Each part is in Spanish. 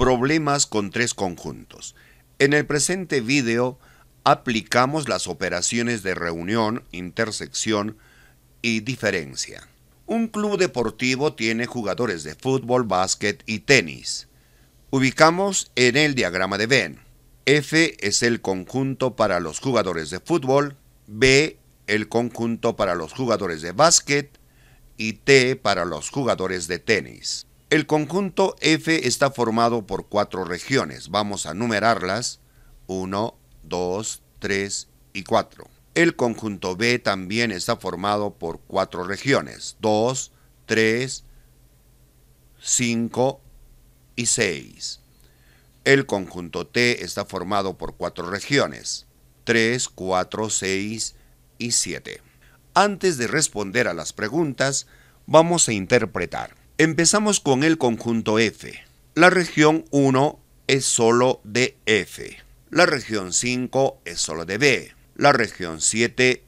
Problemas con tres conjuntos. En el presente video aplicamos las operaciones de reunión, intersección y diferencia. Un club deportivo tiene jugadores de fútbol, básquet y tenis. Ubicamos en el diagrama de Venn. F es el conjunto para los jugadores de fútbol, B el conjunto para los jugadores de básquet y T para los jugadores de tenis. El conjunto F está formado por 4 regiones. Vamos a numerarlas: 1, 2, 3 y 4. El conjunto B también está formado por 4 regiones: 2, 3, 5 y 6. El conjunto T está formado por 4 regiones: 3, 4, 6 y 7. Antes de responder a las preguntas, vamos a interpretar. Empezamos con el conjunto F. La región 1 es solo de F. La región 5 es solo de B. La región 7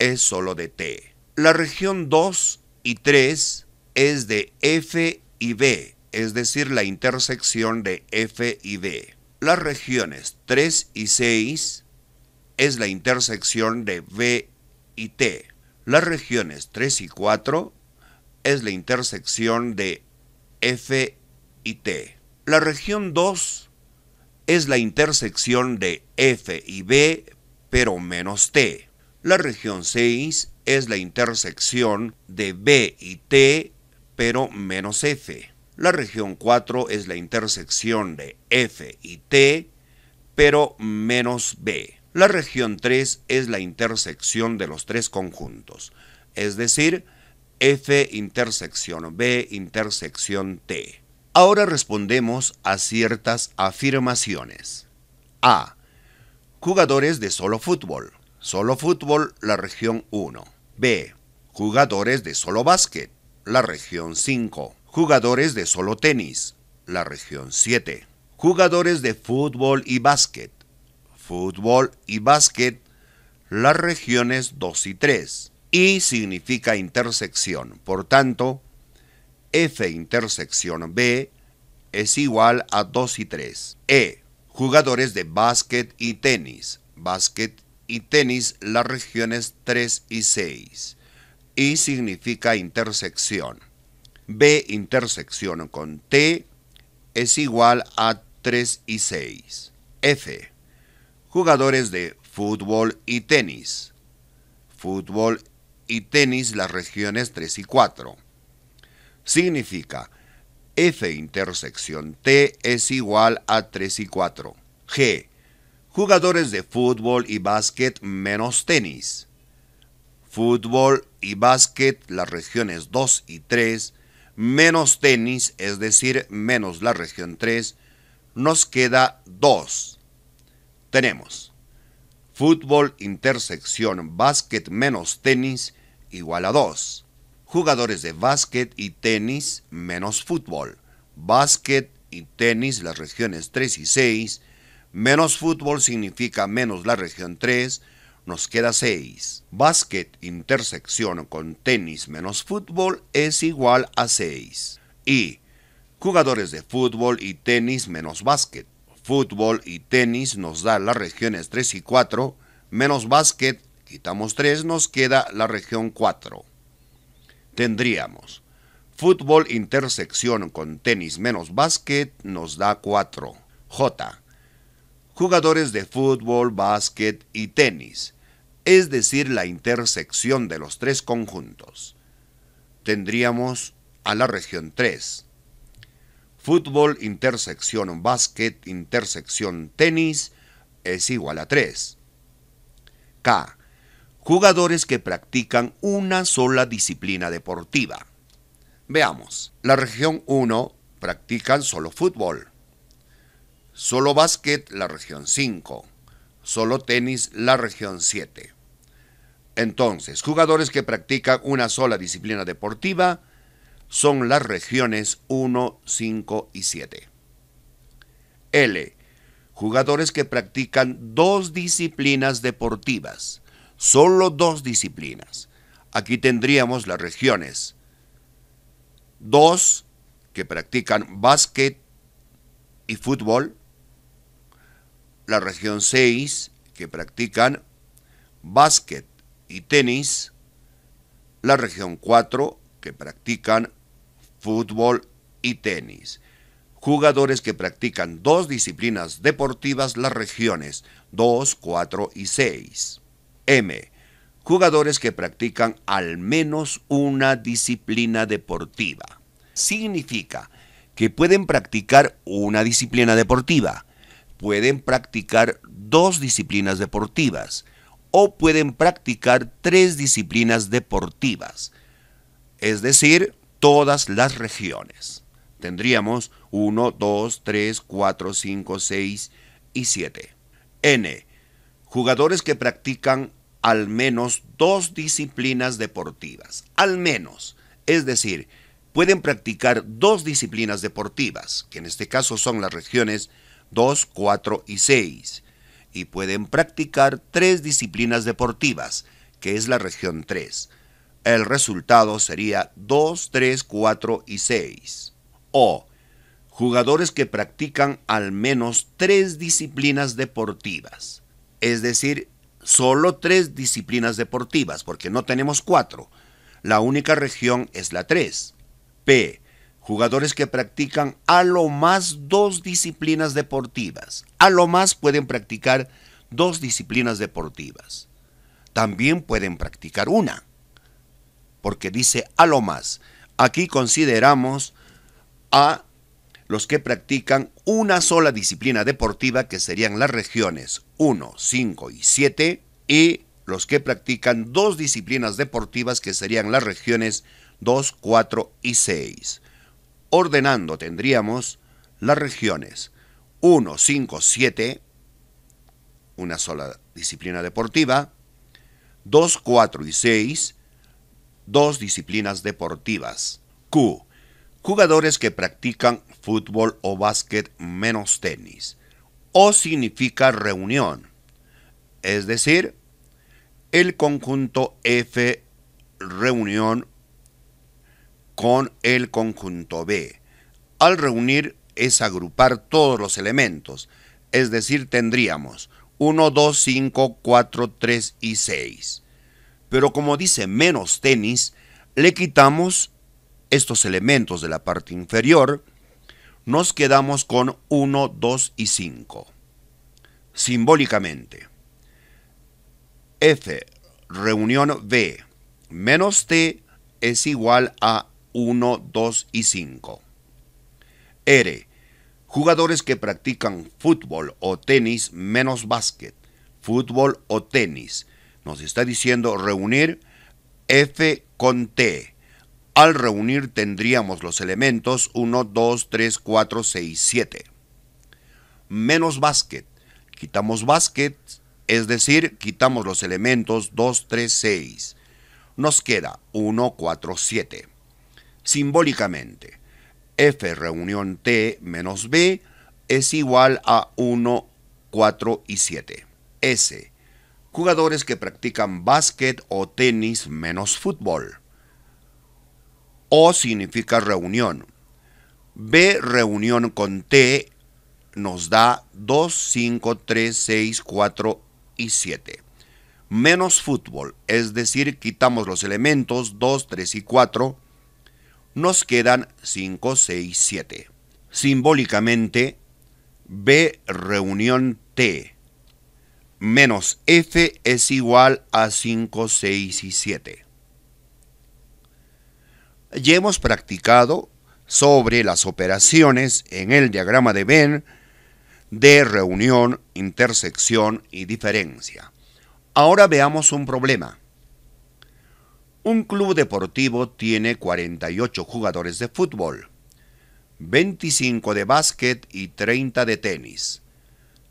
es solo de T. La región 2 y 3 es de F y B, es decir, la intersección de F y B. Las regiones 3 y 6 es la intersección de B y T. Las regiones 3 y 4 es la intersección de F y T. La región 2 es la intersección de F y B, pero menos T. La región 6 es la intersección de B y T, pero menos F. La región 4 es la intersección de F y T, pero menos B. La región 3 es la intersección de los tres conjuntos, es decir, F intersección B intersección T. Ahora respondemos a ciertas afirmaciones. A. Jugadores de solo fútbol. Solo fútbol, la región 1. B. Jugadores de solo básquet, la región 5. Jugadores de solo tenis, la región 7. Jugadores de fútbol y básquet, las regiones 2 y 3. Y significa intersección, por tanto, F intersección B es igual a 2 y 3. E. Jugadores de básquet y tenis, las regiones 3 y 6. Y significa intersección. B intersección con T es igual a 3 y 6. F. Jugadores de fútbol y tenis, las regiones 3 y 4. Significa F intersección T es igual a 3 y 4. G. Jugadores de fútbol y básquet menos tenis. Fútbol y básquet, las regiones 2 y 3, menos tenis, es decir, menos la región 3, nos queda 2. Tenemos fútbol intersección básquet menos tenis igual a 2. Jugadores de básquet y tenis menos fútbol. Básquet y tenis, las regiones 3 y 6. Menos fútbol significa menos la región 3. Nos queda 6. Básquet intersección con tenis menos fútbol es igual a 6. Y jugadores de fútbol y tenis menos básquet. Fútbol y tenis nos da las regiones 3 y 4, menos básquet, quitamos 3, nos queda la región 4. Tendríamos fútbol intersección con tenis menos básquet nos da 4. J. Jugadores de fútbol, básquet y tenis, es decir, la intersección de los tres conjuntos. Tendríamos a la región 3. Fútbol, intersección, básquet, intersección, tenis es igual a 3. K. Jugadores que practican una sola disciplina deportiva. Veamos. La región 1 practican solo fútbol. Solo básquet, la región 5. Solo tenis, la región 7. Entonces, jugadores que practican una sola disciplina deportiva son las regiones 1, 5 y 7. L. Jugadores que practican 2 disciplinas deportivas. Solo 2 disciplinas. Aquí tendríamos las regiones 2, que practican básquet y fútbol, la región 6, que practican básquet y tenis, la región 4, que practican fútbol y tenis. Jugadores que practican dos disciplinas deportivas, las regiones 2, 4 y 6. M. Jugadores que practican al menos una disciplina deportiva. Significa que pueden practicar una disciplina deportiva, pueden practicar dos disciplinas deportivas o pueden practicar tres disciplinas deportivas. Es decir, todas las regiones. Tendríamos 1, 2, 3, 4, 5, 6 y 7. N. Jugadores que practican al menos dos disciplinas deportivas. Al menos. Es decir, pueden practicar dos disciplinas deportivas, que en este caso son las regiones 2, 4 y 6. Y pueden practicar tres disciplinas deportivas, que es la región 3. El resultado sería 2, 3, 4 y 6. O, jugadores que practican al menos tres disciplinas deportivas. Es decir, solo tres disciplinas deportivas, porque no tenemos 4. La única región es la 3. P. Jugadores que practican a lo más dos disciplinas deportivas. A lo más pueden practicar dos disciplinas deportivas. También pueden practicar una, porque dice a lo más. Aquí consideramos a los que practican una sola disciplina deportiva, que serían las regiones 1, 5 y 7, y los que practican dos disciplinas deportivas, que serían las regiones 2, 4 y 6. Ordenando tendríamos las regiones 1, 5, 7, una sola disciplina deportiva, 2, 4 y 6, dos disciplinas deportivas. Q. Jugadores que practican fútbol o básquet menos tenis. O significa reunión. Es decir, el conjunto F reunión con el conjunto B. Al reunir es agrupar todos los elementos. Es decir, tendríamos 1, 2, 5, 4, 3 y 6. Pero como dice menos tenis, le quitamos estos elementos de la parte inferior, nos quedamos con 1, 2 y 5. Simbólicamente, F reunión B menos T es igual a 1, 2 y 5. R. Jugadores que practican fútbol o tenis menos básquet. Fútbol o tenis. Nos está diciendo reunir F con T. Al reunir tendríamos los elementos 1, 2, 3, 4, 6, 7. Menos básquet. Quitamos básquet, es decir, quitamos los elementos 2, 3, 6. Nos queda 1, 4, 7. Simbólicamente, F reunión T menos B es igual a 1, 4 y 7. S. Jugadores que practican básquet o tenis menos fútbol. O significa reunión. B reunión con T nos da 2, 5, 3, 6, 4 y 7. Menos fútbol, es decir, quitamos los elementos 2, 3 y 4. Nos quedan 5, 6, 7. Simbólicamente, B reunión T menos F es igual a 5, 6 y 7. Ya hemos practicado sobre las operaciones en el diagrama de Venn de reunión, intersección y diferencia. Ahora veamos un problema. Un club deportivo tiene 48 jugadores de fútbol, 25 de básquet y 30 de tenis.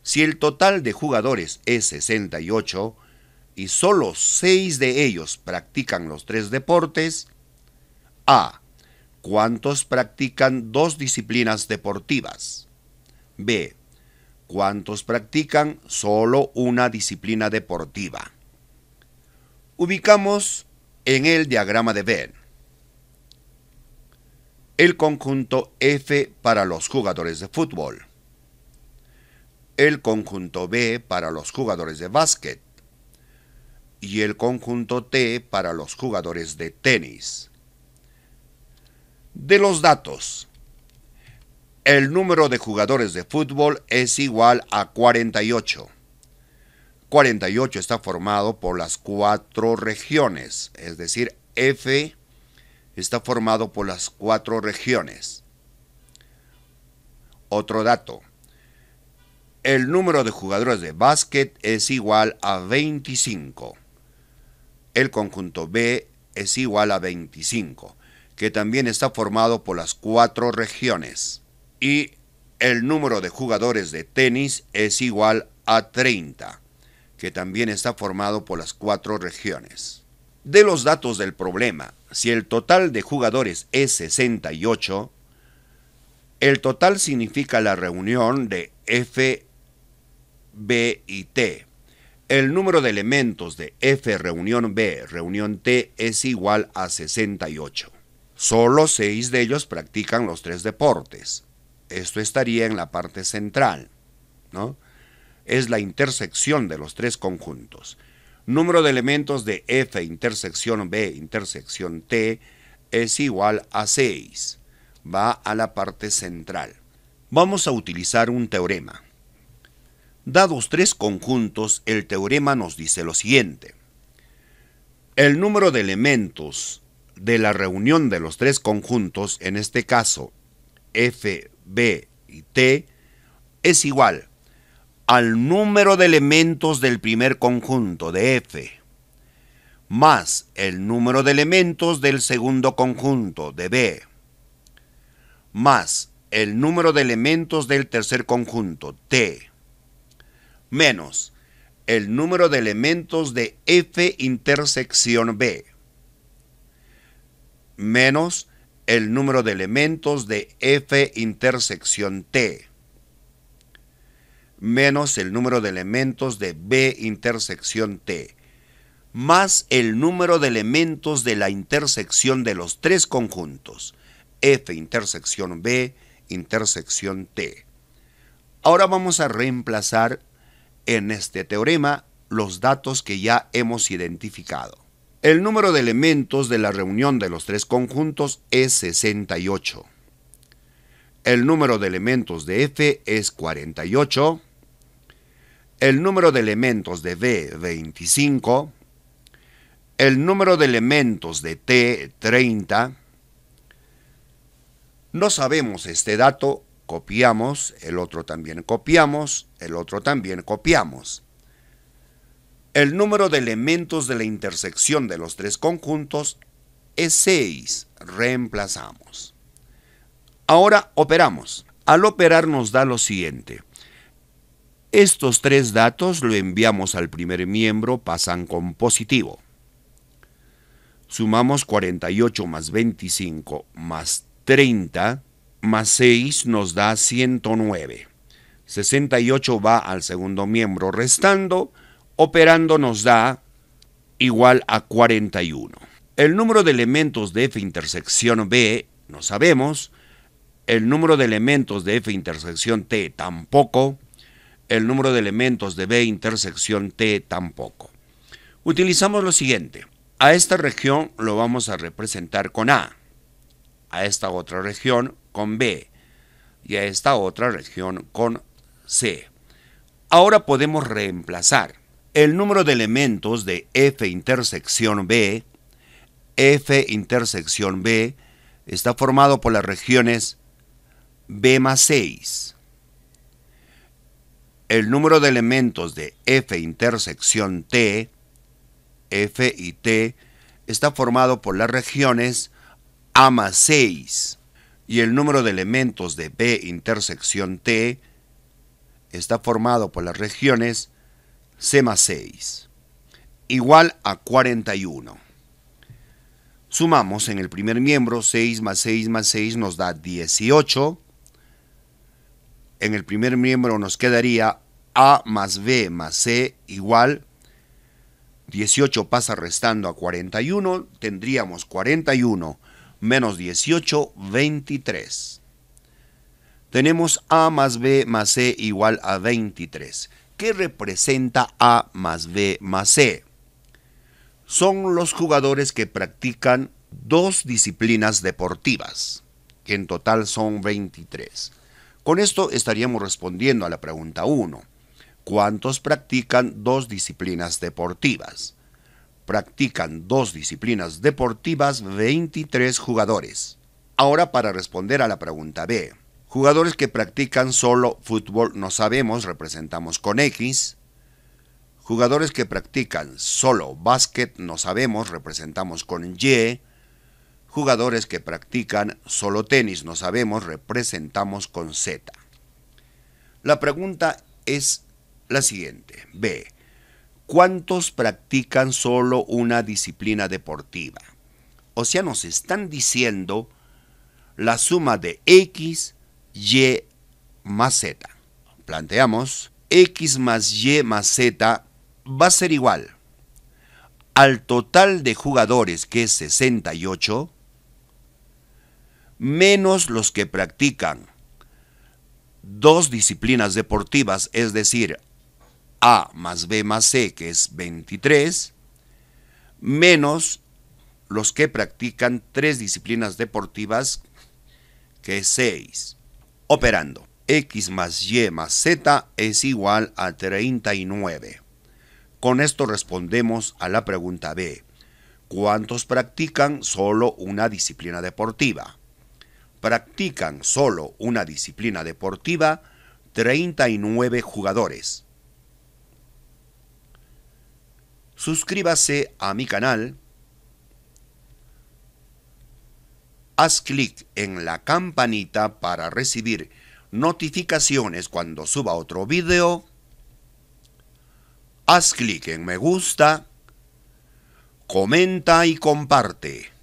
Si el total de jugadores es 68 y solo 6 de ellos practican los tres deportes, A. ¿Cuántos practican dos disciplinas deportivas? B. ¿Cuántos practican solo una disciplina deportiva? Ubicamos en el diagrama de Venn el conjunto F para los jugadores de fútbol. el conjunto B para los jugadores de básquet y el conjunto T para los jugadores de tenis. De los datos, el número de jugadores de fútbol es igual a 48. 48 está formado por las 4 regiones, es decir, F está formado por las 4 regiones. Otro dato, el número de jugadores de básquet es igual a 25. El conjunto B es igual a 25, que también está formado por las 4 regiones. Y el número de jugadores de tenis es igual a 30, que también está formado por las 4 regiones. De los datos del problema, si el total de jugadores es 68, el total significa la reunión de F, B y T. El número de elementos de F reunión B reunión T es igual a 68. Solo 6 de ellos practican los 3 deportes. Esto estaría en la parte central, ¿no? Es la intersección de los 3 conjuntos. Número de elementos de F intersección B intersección T es igual a 6. Va a la parte central. Vamos a utilizar un teorema. Dados 3 conjuntos, el teorema nos dice lo siguiente. El número de elementos de la reunión de los 3 conjuntos, en este caso F, B y T, es igual al número de elementos del primer conjunto de F, más el número de elementos del segundo conjunto de B, más el número de elementos del tercer conjunto, T, menos el número de elementos de F intersección B, menos el número de elementos de F intersección T, menos el número de elementos de B intersección T, más el número de elementos de la intersección de los 3 conjuntos, F intersección B intersección T. Ahora vamos a reemplazar en este teorema los datos que ya hemos identificado. El número de elementos de la reunión de los 3 conjuntos es 68. El número de elementos de F es 48. El número de elementos de B, 25. El número de elementos de T, 30. No sabemos este dato, copiamos, el otro también copiamos, el otro también copiamos. El número de elementos de la intersección de los 3 conjuntos es 6, reemplazamos. Ahora operamos. Al operar nos da lo siguiente. Estos 3 datos lo enviamos al primer miembro, pasan con positivo. Sumamos 48 más 25 más 30 más 6 nos da 109. 68 va al segundo miembro restando, operando nos da igual a 41. El número de elementos de F intersección B no sabemos, el número de elementos de F intersección T tampoco, el número de elementos de B intersección T tampoco. Utilizamos lo siguiente, a esta región lo vamos a representar con A, a esta otra región con B y a esta otra región con C. Ahora podemos reemplazar el número de elementos de F intersección B. F intersección B está formado por las regiones B más 6. El número de elementos de F intersección T, F y T, está formado por las regiones A más 6 y el número de elementos de B intersección T está formado por las regiones C más 6 igual a 41. Sumamos en el primer miembro 6 más 6 más 6 nos da 18. En el primer miembro nos quedaría A más B más C igual 18 pasa restando a 41, tendríamos 41 menos 18, 23. Tenemos A más B más C igual a 23. ¿Qué representa A más B más C? Son los jugadores que practican dos disciplinas deportivas, que en total son 23. Con esto estaríamos respondiendo a la pregunta 1. ¿Cuántos practican dos disciplinas deportivas? Practican dos disciplinas deportivas 23 jugadores. Ahora para responder a la pregunta B. Jugadores que practican solo fútbol no sabemos, representamos con X. Jugadores que practican solo básquet no sabemos, representamos con Y. Jugadores que practican solo tenis no sabemos, representamos con Z. La pregunta es la siguiente. B. ¿Cuántos practican solo una disciplina deportiva? O sea, nos están diciendo la suma de X, Y más Z. Planteamos X más Y más Z va a ser igual al total de jugadores, que es 68, menos los que practican dos disciplinas deportivas, es decir, A más B más C, que es 23, menos los que practican tres disciplinas deportivas, que es 6. Operando, X más Y más Z es igual a 39. Con esto respondemos a la pregunta B. ¿Cuántos practican solo una disciplina deportiva? Practican solo una disciplina deportiva 39 jugadores. Suscríbase a mi canal. Haz clic en la campanita para recibir notificaciones cuando suba otro video. Haz clic en me gusta, comenta y comparte.